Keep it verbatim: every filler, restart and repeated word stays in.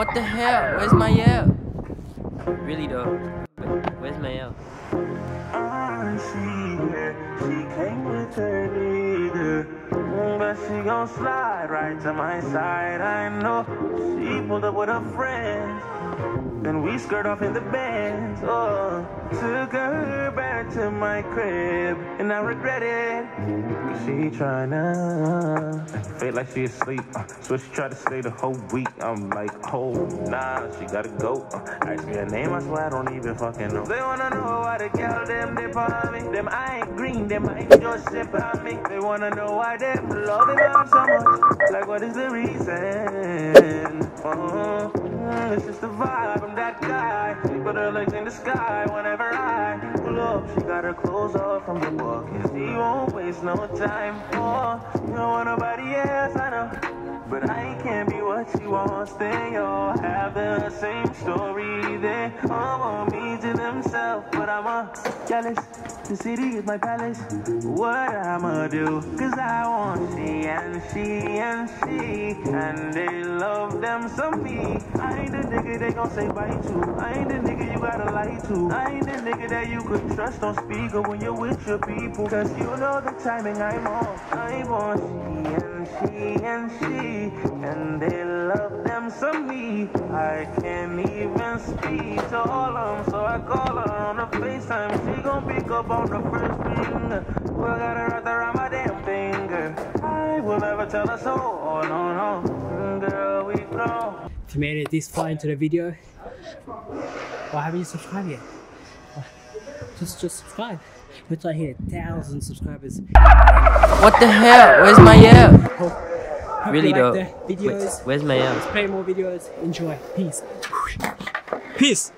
What the hell? Where's my yell? Really though, where's my yell? I see her, she came with her leader, but she gon' slide right to my side. I know she pulled up with her friends, then we skirt off in the bands. Oh, took her back to my crib, and I regret it. Cause she tryna feel like she asleep, uh, so she tried to stay the whole week. I'm like, oh nah, she gotta go. Uh, ask me her name, I swear I don't even fucking know. They wanna know why the girl them they behind me. Them I ain't green, them I ain't Joseph behind me. They wanna know why them loving them so much. Like what is the reason? Oh, it's just the vibe, I'm that guy. She put her legs in the sky whenever I pull up. She got her clothes off from the walk, and she won't waste no time. Oh, you don't want nobody else, I know, but I can't be what she wants. They all have the same story. They all want me to themselves, but I'm a jealous. The city is my palace. What I'ma do? Cause I want she and she and she, and they love them some me. I ain't the nigga they gon' say bye to. I ain't the nigga you gotta lie to. I ain't the nigga that you could trust on speaker when you're with your people. Cause you know the timing I'm on. I want she and she and she, and they love them some me. I can't even speak to all of them, so I call her on the FaceTime. She gon' pick up on the first finger. Well, I gotta wrap around my damn finger. I will never tell her so. Oh no no, girl, we grow. If you made it this far into the video, why haven't you subscribed yet? Just, just subscribe. We're trying to hit a thousand subscribers. What the hell? Where's my yell? Hope, hope really though. Like the videos. Wait, where's my yell? Let's play more videos. Enjoy. Peace. Peace.